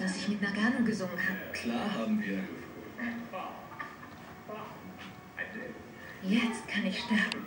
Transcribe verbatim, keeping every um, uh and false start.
dass ich mit Nagano gesungen habe? Klar haben wir. Jetzt kann ich sterben.